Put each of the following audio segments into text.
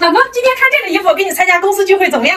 老公，今天穿这个衣服给你参加公司聚会怎么样？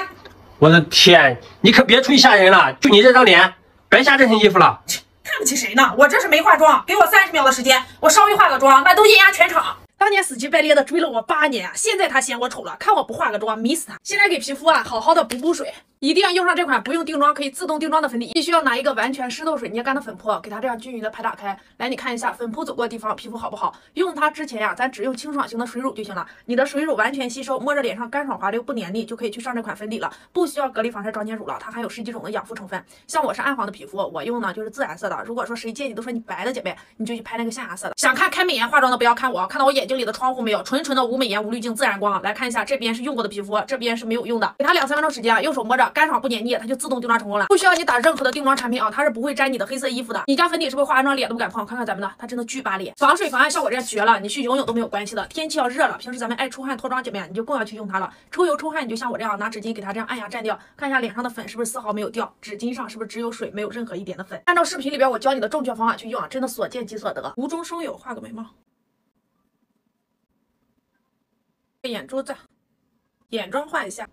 我的天，你可别吹吓人了，就你这张脸，白瞎这身衣服了。看不起谁呢？我这是没化妆，给我30秒的时间，我稍微化个妆，那都艳压全场。当年死乞白咧的追了我8年，现在他嫌我丑了，看我不化个妆，迷死他。现在给皮肤啊好好的补补水，一定要用上这款不用定妆可以自动定妆的粉底，必须要拿一个完全湿透水捏干的粉扑，给它这样均匀的拍打开来。你看一下粉扑走过的地方皮肤好不好？用它之前呀、咱只用清爽型的水乳就行了，你的水乳完全吸收，摸着脸上干爽滑溜不黏腻，就可以去上这款粉底了，不需要隔离防晒妆前乳了，它含有10几种的养肤成分。像我是暗黄的皮肤，我用呢就是自然色的。如果说谁见你都说你白的姐妹，你就去拍那个象牙色的。想看开美颜化妆的不要看我，看到我眼睛里的窗户没有？纯纯的无美颜无滤镜自然光。来看一下，这边是用过的皮肤，这边是没有用的。给它2、3分钟时间啊，用手摸着，干爽不黏腻，它就自动定妆成功了。不需要你打任何的定妆产品啊，它是不会沾你的黑色衣服的。你家粉底是不是化完妆脸都不敢碰？看看咱们的，它真的巨扒脸，防水防汗效果真绝了，你去游泳都没有关系的。天气要热了，平时咱们爱出汗脱妆姐妹，你就更要去用它了。出油出汗你就像我这样拿纸巾给它这样按压蘸掉，看一下脸上的粉是不是丝毫没有掉，纸巾上是不是只有水没有任何一点的粉？按照视频里边我教你的正确方法去用啊，真的所见即所得，无中生有。画个眉毛。眼珠子，眼妆画一下。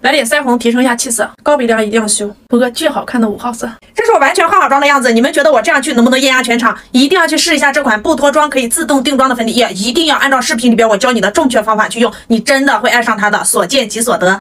来点腮红，提升一下气色，高鼻梁一定要修，补个巨好看的5号色。这是我完全化好妆的样子，你们觉得我这样去能不能艳压全场？一定要去试一下这款不脱妆可以自动定妆的粉底液，一定要按照视频里边我教你的正确方法去用，你真的会爱上它的，所见即所得。